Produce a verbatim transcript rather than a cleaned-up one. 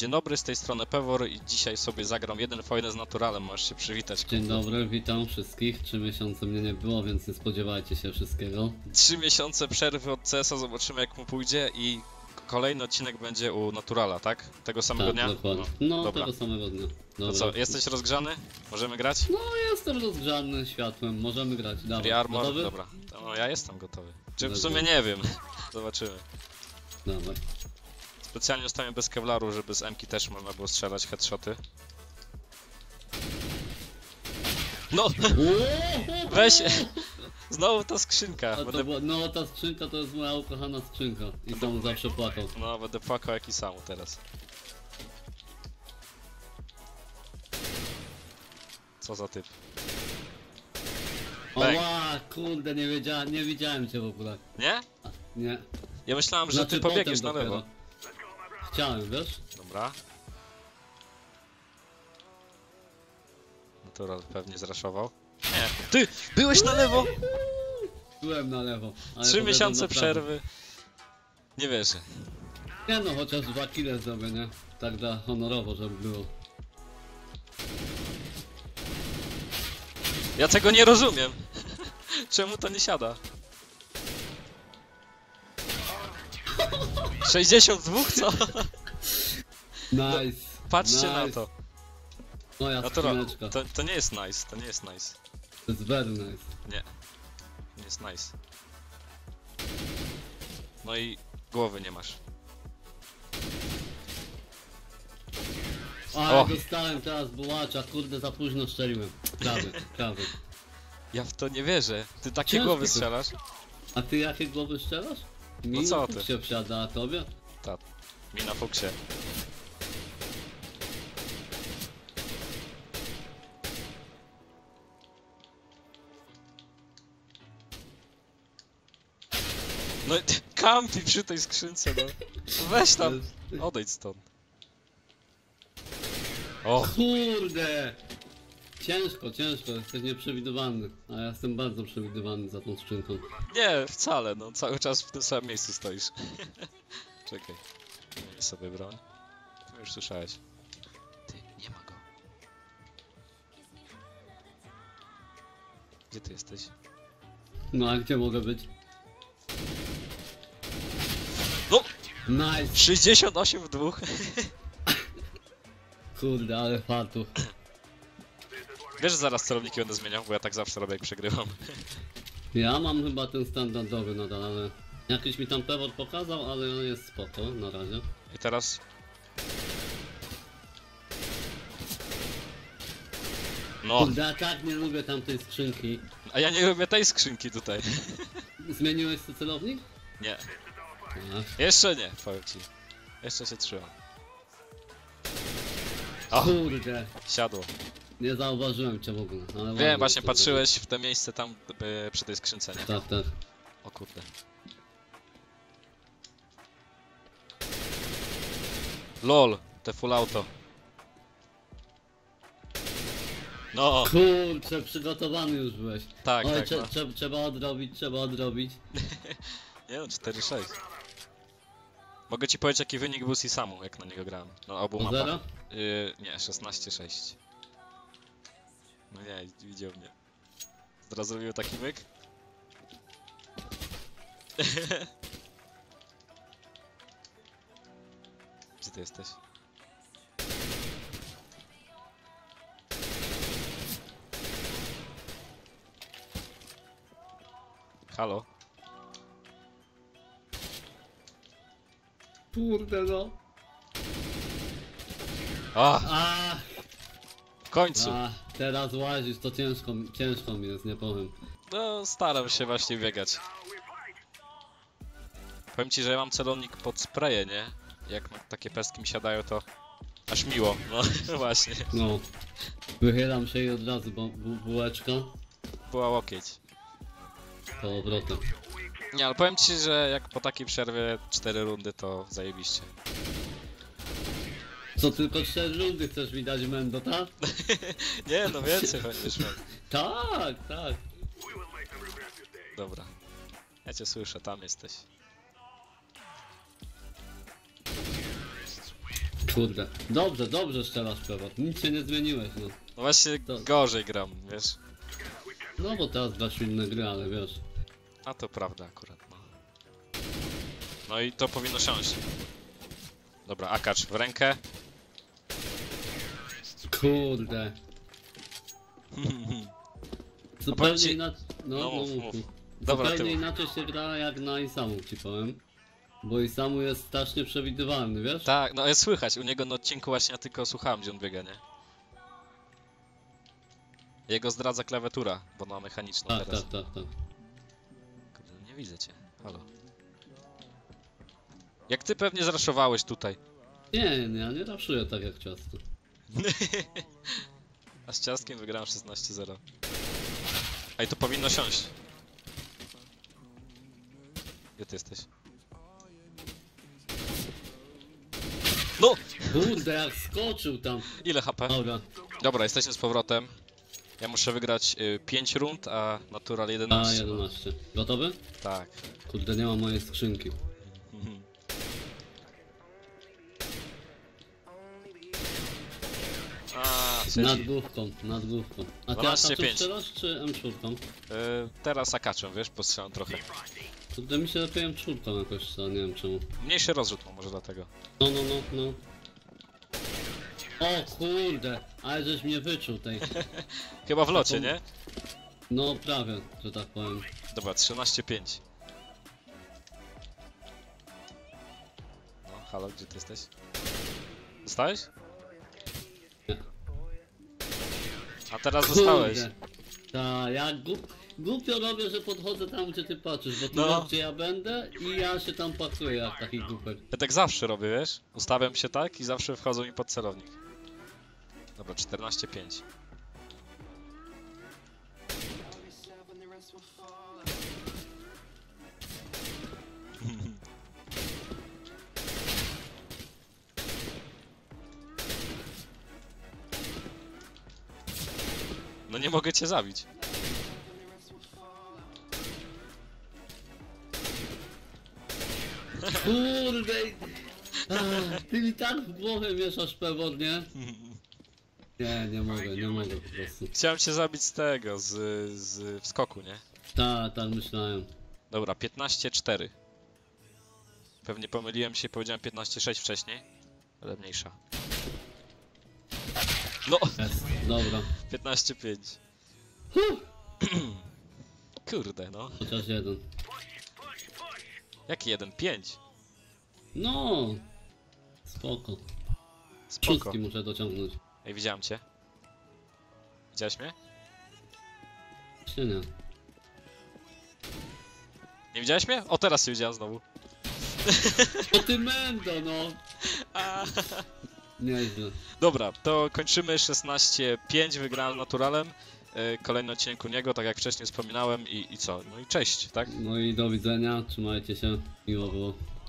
Dzień dobry, z tej strony Pevor i dzisiaj sobie zagram jeden na jeden z Naturalem, możesz się przywitać. Dzień dobry, witam wszystkich. Trzy miesiące mnie nie było, więc nie spodziewajcie się wszystkiego. Trzy miesiące przerwy od C S a, zobaczymy jak mu pójdzie i kolejny odcinek będzie u Naturala, tak? Tego samego tak, dnia? Dokładnie. No, no tego samego dnia. Dobra. To co, jesteś rozgrzany? Możemy grać? No, jestem rozgrzany światłem, możemy grać. Dawaj. Free armor, gotowy? Dobra. No, ja jestem gotowy. Czy w sumie nie wiem, zobaczymy. Dawaj. Specjalnie zostawiam bez kewlaru, żeby z M-ki też można było strzelać headshoty. No! Weź! Znowu ta skrzynka. Będę... to była... No ta skrzynka to jest moja ukochana skrzynka. I będę... Isamu zawsze płakał. No będę płakał jak Isamu teraz. Co za typ. Oła, kurde, nie wiedziałem, nie widziałem cię w ogóle. Nie? A, nie. Ja myślałem, że znaczy, ty pobiegniesz na lewo. Chciałem, wiesz? Dobra. Natural pewnie zraszował. Nie, ty! Byłeś na lewo! Byłem na lewo. Trzy miesiące przerwy. Nie wierzę. Nie no, chociaż dwa kile zrobię, nie? Tak dla honorowo, żeby było. Ja tego nie rozumiem. Czemu to nie siada? sześćdziesiąt dwa, co? Nice. No, patrzcie nice. Na to. Moja Natural, to, to nie jest nice, to nie jest nice. To jest very nice. Nie, nie jest nice. No i głowy nie masz. Ale o, dostałem teraz bułacza, kurde, za późno strzeliłem. Prawy, prawy. Ja w to nie wierzę, ty takie ciężko głowy strzelasz. A ty jakie głowy strzelasz? Mina no co ty? Się wsiada, a tobie? Tak, mi na fuksie. No i kampi przy tej skrzynce, no. Weź tam, odejdź stąd. O! Kurde! Ciężko, ciężko, jesteś nieprzewidywalny, a ja jestem bardzo przewidywalny za tą skrzynką. Nie, wcale, no cały czas w tym samym miejscu stoisz. Czekaj, nie sobie broń. To już słyszałeś. Ty, nie ma go. Gdzie ty jesteś? No a gdzie mogę być? No! Nice! sześćdziesiąt osiem w dwóch. Kurde, ale fartuch. Wiesz, że zaraz celowniki będę zmieniał, bo ja tak zawsze robię, jak przegrywam. Ja mam chyba ten standardowy nadal, ale... Jakiś mi tam Pevor pokazał, ale on jest spoko na razie. I teraz... No! Kurde, ja tak nie lubię tamtej skrzynki. A ja nie lubię tej skrzynki tutaj. Zmieniłeś to celownik? Nie. A. Jeszcze nie, powiem ci. Jeszcze się trzymam. O! Kurde! Siadło. Nie zauważyłem cię w ogóle, ale... Wiem, właśnie patrzyłeś w to miejsce tam yy, przy tej skrzynce, nie? Tak, tak. O kurde. LOL, te full auto. No! Kurczę, przygotowany już byłeś. Tak, oj, tak. Trze no. trze trzeba odrobić, trzeba odrobić. Nie no, cztery sześć. Mogę ci powiedzieć jaki wynik był z Isamu, jak na niego grałem. Na obu mapach. zero? Yy, nie, szesnaście sześć. No nie, widział mnie. Teraz zrobił taki myk. Gdzie ty jesteś? Halo? Kurde no. O! A! W końcu! A. Teraz łazisz, to ciężko, ciężko mi jest, nie powiem. No, staram się właśnie biegać. Powiem ci, że ja mam celownik pod spraye, nie? Jak takie pestki mi siadają, to aż miło, no właśnie. No, wychylam się i od razu bu bu bułeczka. Była łokieć. Po obrotem. Nie, ale powiem ci, że jak po takiej przerwie cztery rundy, to zajebiście. Co, tylko cztery rundy chcesz mi dać mendota? Nie no, więcej będziesz miał. Tak, tak. Dobra. Ja cię słyszę, tam jesteś. Kurde. Dobrze, dobrze strzelasz, Pevor. Nic się nie zmieniłeś, no. No właśnie to... gorzej gram, wiesz. No bo teraz dasz inne gry, ale wiesz. A to prawda akurat, no. No i to powinno siąść. Dobra, akacz w rękę. Kurde. Zupełnie ci... inaczej... No, no, mów, mów. Mów. Dobra, zupełnie inaczej się gra jak na Isamu, ci powiem. Bo Isamu jest strasznie przewidywalny, wiesz? Tak, no jest słychać, u niego na odcinku właśnie ja tylko słuchałem, gdzie on biega, nie? Jego zdradza klawiatura, bo ona mechaniczna tak, teraz. Tak, tak, tak. Kurde, nie widzę cię, halo. Jak ty pewnie zraszowałeś tutaj. Nie, nie, ja nie raszuję tak jak ciasto. A z ciastkiem wygrałem szesnaście zero. Ej, to powinno siąść. Gdzie ty jesteś? No! Kurde, jak skoczył tam! Ile H P? Dobra. Dobra, jesteśmy z powrotem. Ja muszę wygrać y, pięć rund, a Natural jedenaście. A, jedenaście. Gotowy? Tak. Kurde, nie ma mojej skrzynki. Mhm. A, nad główką, nad główką. A ty akaczem strzelasz, czy em cztery? Yy, teraz akaczem, wiesz, postrzelam trochę. Kurde, mi się lepiej em cztery jakoś strzela, nie wiem czemu. Mniejszy rozrzut ma, może dlatego. No, no, no, no. O kurde, ale żeś mnie wyczuł tej. Chyba w locie, taką... nie? No prawie, że tak powiem. Dobra, trzynaście pięć. No, halo, gdzie ty jesteś? Dostałeś? A teraz kurde. Dostałeś. Ta, ja głup, głupio robię, że podchodzę tam, gdzie ty patrzysz, bo tu no. Gdzie ja będę i ja się tam pakuję jak taki głupek. Ja tak zawsze robię, wiesz? Ustawiam się tak i zawsze wchodzą mi pod celownik. Dobra, czternaście pięć. No nie mogę cię zabić. Kurde! Ach, ty mi tak w głowę mieszasz Pevor, nie? Nie, nie mogę, nie mogę po prostu. Chciałem cię zabić z tego, z, z wskoku, nie? Tak, tak myślałem. Dobra, piętnaście cztery. Pewnie pomyliłem się, powiedziałem piętnaście sześć wcześniej, ale mniejsza. No! Yes, dobra. piętnaście pięć. Kurde, no. Chociaż jeden. Jaki jeden? pięć? No. Spoko. Spoko. Szóstki muszę dociągnąć. Ej, widziałem cię. Widziałeś mnie? Czy nie? Nie widziałeś mnie? O, teraz się widziałem znowu. O ty mendo, no. A. Nieźle. Dobra, to kończymy szesnaście pięć, wygrałem Naturalem. Yy, kolejny odcinek u niego, tak jak wcześniej wspominałem i, i co? No i cześć, tak? No i do widzenia, trzymajcie się, miło było.